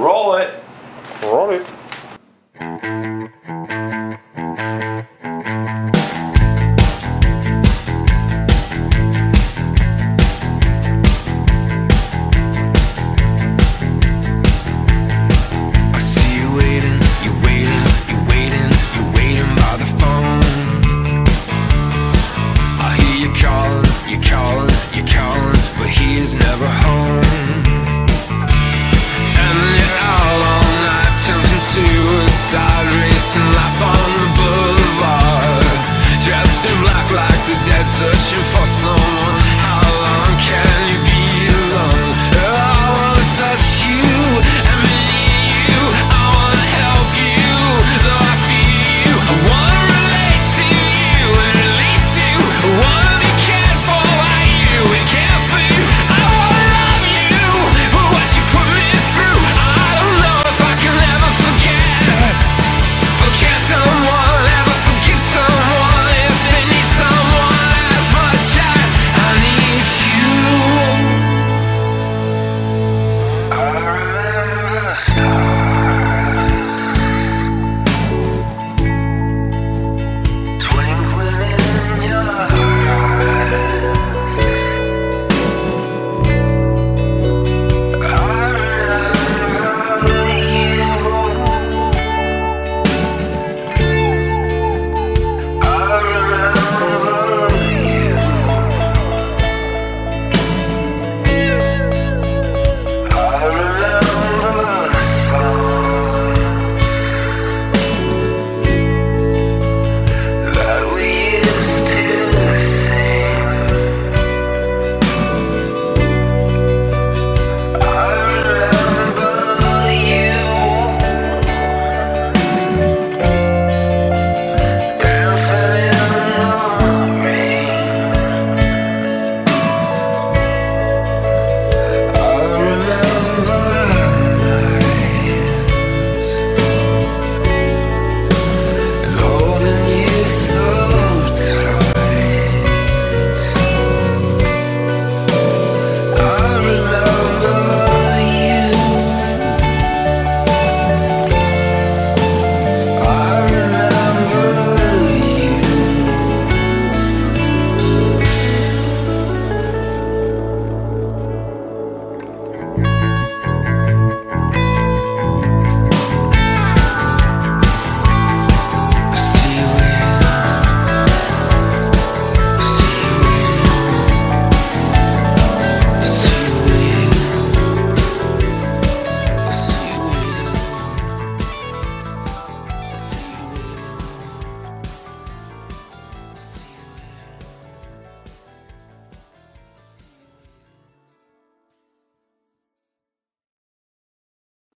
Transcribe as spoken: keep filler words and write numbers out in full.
Roll it. Roll it.